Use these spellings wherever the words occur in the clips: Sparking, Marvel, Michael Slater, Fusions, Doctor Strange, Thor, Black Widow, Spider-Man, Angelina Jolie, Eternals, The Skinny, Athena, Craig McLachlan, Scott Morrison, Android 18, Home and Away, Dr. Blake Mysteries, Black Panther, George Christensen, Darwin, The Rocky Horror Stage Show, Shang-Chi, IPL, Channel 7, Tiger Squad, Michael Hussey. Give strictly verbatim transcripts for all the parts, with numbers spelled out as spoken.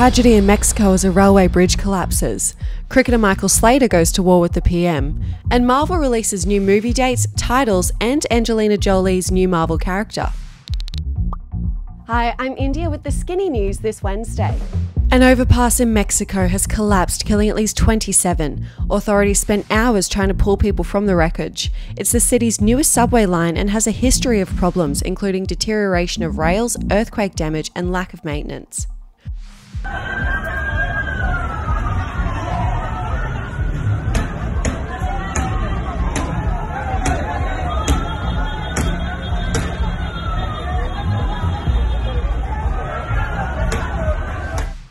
tragedy in Mexico as a railway bridge collapses, cricketer Michael Slater goes to war with the P M, and Marvel releases new movie dates, titles, and Angelina Jolie's new Marvel character. Hi, I'm India with the Skinny News this Wednesday. An overpass in Mexico has collapsed, killing at least twenty-seven. Authorities spent hours trying to pull people from the wreckage. It's the city's newest subway line and has a history of problems, including deterioration of rails, earthquake damage, and lack of maintenance.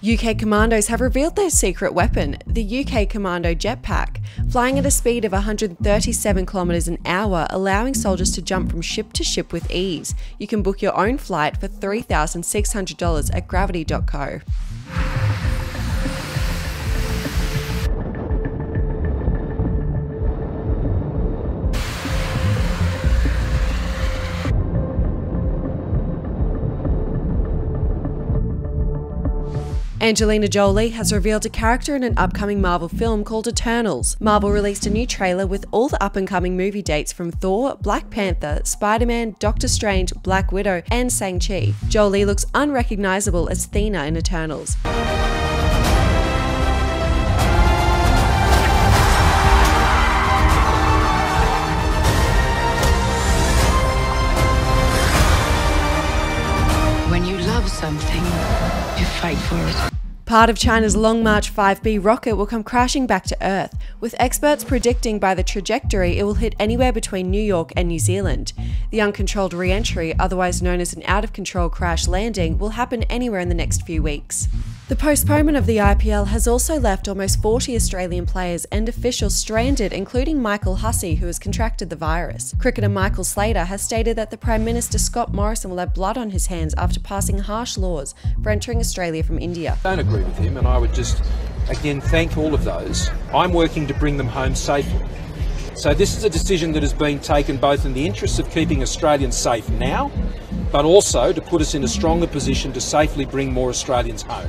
U K commandos have revealed their secret weapon, the U K Commando jetpack, flying at a speed of one hundred thirty-seven kilometres an hour, allowing soldiers to jump from ship to ship with ease. You can book your own flight for three thousand six hundred dollars at gravity dot co. Angelina Jolie has revealed a character in an upcoming Marvel film called Eternals. Marvel released a new trailer with all the up-and-coming movie dates from Thor, Black Panther, Spider-Man, Doctor Strange, Black Widow, and Shang-Chi. Jolie looks unrecognizable as Athena in Eternals. When you love something, you fight for it. Part of China's Long March five B rocket will come crashing back to Earth, with experts predicting by the trajectory it will hit anywhere between New York and New Zealand. The uncontrolled re-entry, otherwise known as an out-of-control crash landing, will happen anywhere in the next few weeks. The postponement of the I P L has also left almost forty Australian players and officials stranded, including Michael Hussey, who has contracted the virus. Cricketer Michael Slater has stated that the Prime Minister Scott Morrison will have blood on his hands after passing harsh laws for entering Australia from India. I don't agree with him, and I would just, again, thank all of those. I'm working to bring them home safely. So this is a decision that has been taken both in the interests of keeping Australians safe now, but also to put us in a stronger position to safely bring more Australians home.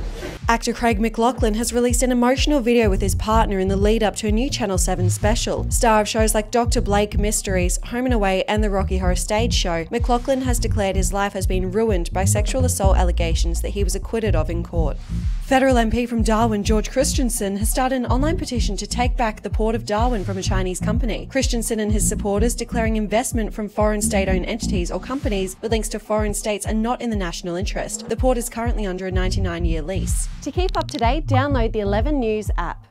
Actor Craig McLachlan has released an emotional video with his partner in the lead-up to a new Channel seven special. Star of shows like Doctor Blake Mysteries, Home and Away, and The Rocky Horror Stage Show, McLachlan has declared his life has been ruined by sexual assault allegations that he was acquitted of in court. Federal M P from Darwin, George Christensen, has started an online petition to take back the port of Darwin from a Chinese company. Christensen and his supporters declaring investment from foreign state-owned entities or companies with links to foreign states are not in the national interest. The port is currently under a ninety-nine year lease. To keep up to date, download the eleven News app.